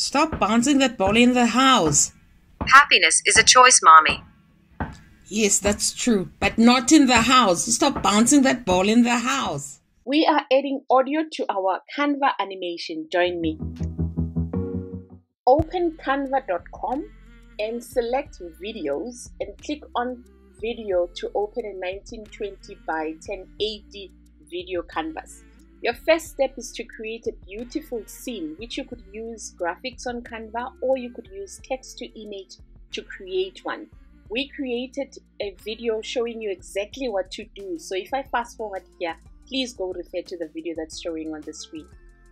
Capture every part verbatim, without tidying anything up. Stop bouncing that ball in the house. Happiness is a choice, Mommy. Yes, that's true, but not in the house. Stop bouncing that ball in the house. We are adding audio to our Canva animation. Join me. Open canva dot com and select videos and click on video to open a nineteen twenty by ten eighty video canvas. Your first step is to create a beautiful scene, which you could use graphics on Canva or you could use text to image to create one. We created a video showing you exactly what to do. So if I fast forward here, please go refer to the video that's showing on the screen.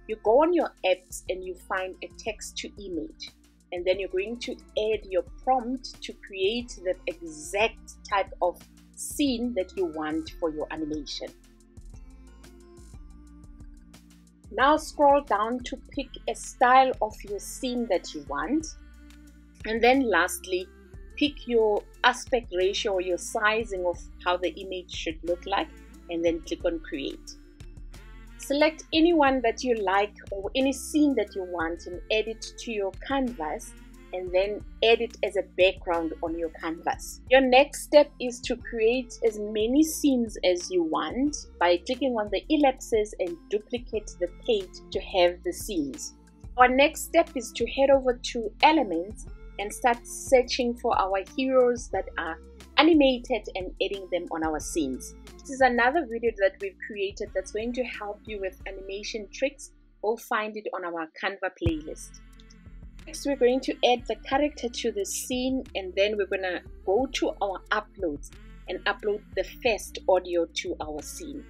You go on your apps and you find a text to image. And then you're going to add your prompt to create the exact type of scene that you want for your animation. Now scroll down to pick a style of your scene that you want. And then lastly, pick your aspect ratio or your sizing of how the image should look like, and then click on create. Select anyone that you like or any scene that you want and add it to your canvas, and then add it as a background on your canvas. Your next step is to create as many scenes as you want by clicking on the ellipses and duplicate the page to have the scenes. Our next step is to head over to Elements and start searching for our heroes that are animated and adding them on our scenes. This is another video that we've created that's going to help you with animation tricks. We'll find it on our Canva playlist. Next, we're going to add the character to the scene, and then we're gonna go to our uploads and upload the first audio to our scene.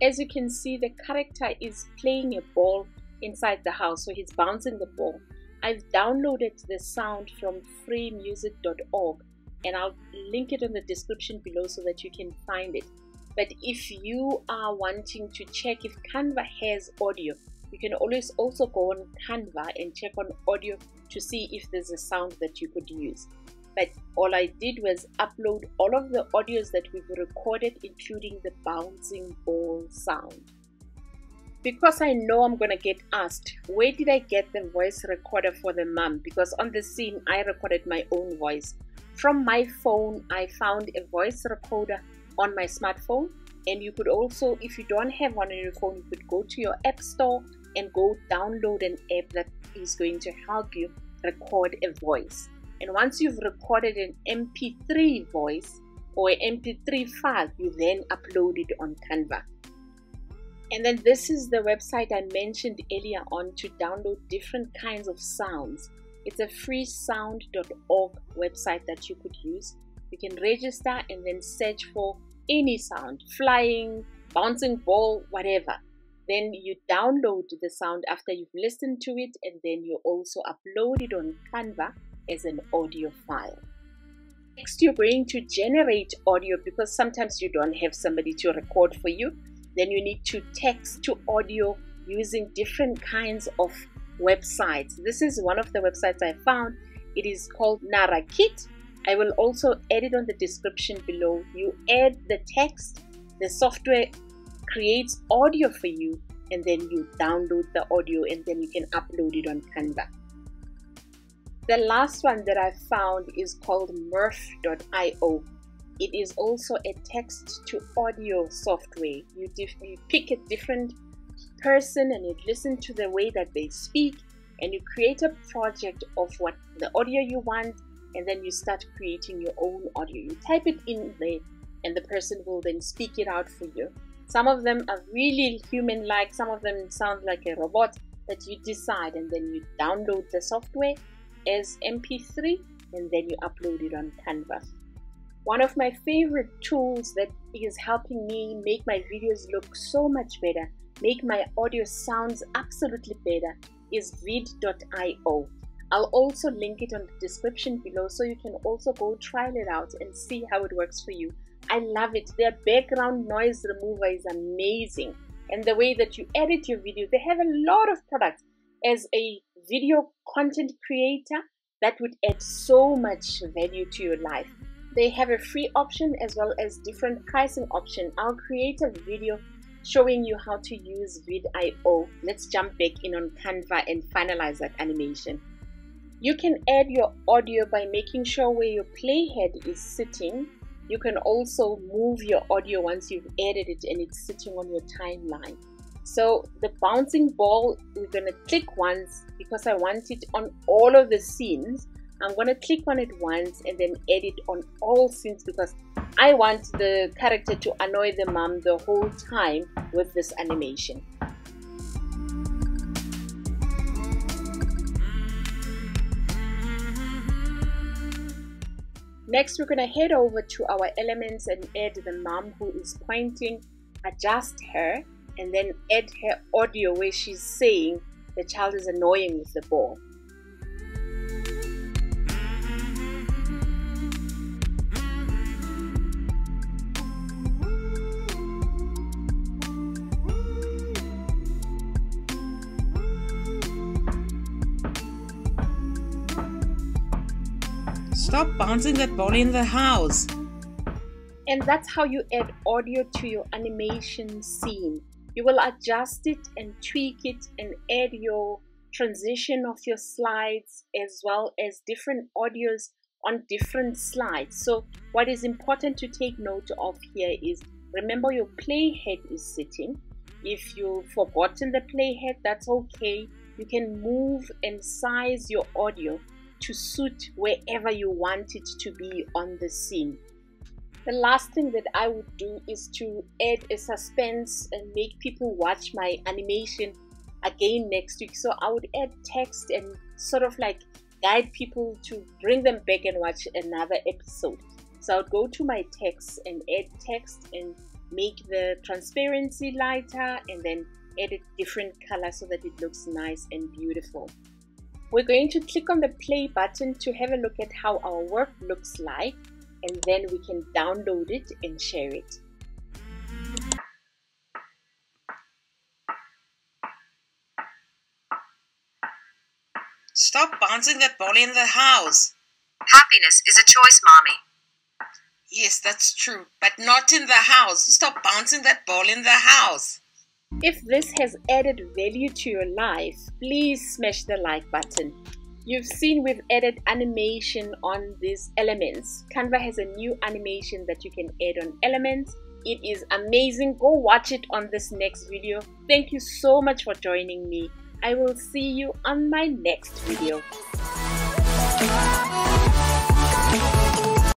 As you can see, the character is playing a ball inside the house, so he's bouncing the ball. I've downloaded the sound from free music dot org and I'll link it in the description below so that you can find it. But if you are wanting to check if Canva has audio, you can always also go on Canva and check on audio to see if there's a sound that you could use. But all I did was upload all of the audios that we've recorded, including the bouncing ball sound. Because I know I'm gonna get asked, where did I get the voice recorder for the mum? Because on the scene, I recorded my own voice. From my phone, I found a voice recorder on my smartphone. And you could also, if you don't have one on your phone, you could go to your app store and go download an app that is going to help you record a voice. And once you've recorded an M P three voice or an M P three file, you then upload it on Canva. And then this is the website I mentioned earlier on to download different kinds of sounds. It's a free sound dot org website that you could use. You can register and then search for any sound, flying, bouncing ball, whatever. Then you download the sound after you've listened to it, and then you also upload it on Canva as an audio file. Next, you're going to generate audio because sometimes you don't have somebody to record for you. Then you need to text to audio using different kinds of websites. This is one of the websites I found. It is called Narakit. I will also add it on the description below. You add the text, the software creates audio for you, and then you download the audio and then you can upload it on Canva. The last one that I found is called Murf dot i o. It is also a text-to-audio software. You, you pick a different person and you listen to the way that they speak, and you create a project of what the audio you want, and then you start creating your own audio. You type it in there, and the person will then speak it out for you. Some of them are really human-like, some of them sound like a robot, but you decide, and then you download the software as M P three, and then you upload it on Canva. One of my favorite tools that is helping me make my videos look so much better, make my audio sounds absolutely better, is vid dot i o. I'll also link it on the description below so you can also go trial it out and see how it works for you. I love it. Their background noise remover is amazing. And the way that you edit your video, they have a lot of products. As a video content creator, that would add so much value to your life. They have a free option as well as different pricing option. I'll create a video showing you how to use VidIO. Let's jump back in on Canva and finalize that animation. You can add your audio by making sure where your playhead is sitting. You can also move your audio once you've added it and it's sitting on your timeline. So the bouncing ball, we're going to click once because I want it on all of the scenes. I'm going to click on it once and then add it on all scenes because I want the character to annoy the mom the whole time with this animation. Next, we're going to head over to our elements and add the mom who is pointing, adjust her, and then add her audio where she's saying the child is annoying with the ball. Stop bouncing that ball in the house. And that's how you add audio to your animation scene. You will adjust it and tweak it and add your transition of your slides as well as different audios on different slides. So what is important to take note of here is, remember your playhead is sitting. If you've forgotten the playhead, that's okay. You can move and size your audio to suit wherever you want it to be on the scene. The last thing that I would do is to add a suspense and make people watch my animation again next week. So I would add text and sort of like guide people to bring them back and watch another episode. So I would go to my text and add text and make the transparency lighter and then add a different color so that it looks nice and beautiful. We're going to click on the play button to have a look at how our work looks like, and then we can download it and share it. Stop bouncing that ball in the house. Happiness is a choice, mommy. Yes, that's true, but not in the house. Stop bouncing that ball in the house. If this has added value to your life, please smash the like button. You've seen we've added animation on these elements. Canva has a new animation that you can add on elements. It is amazing. Go watch it on this next video. Thank you so much for joining me. I will see you on my next video.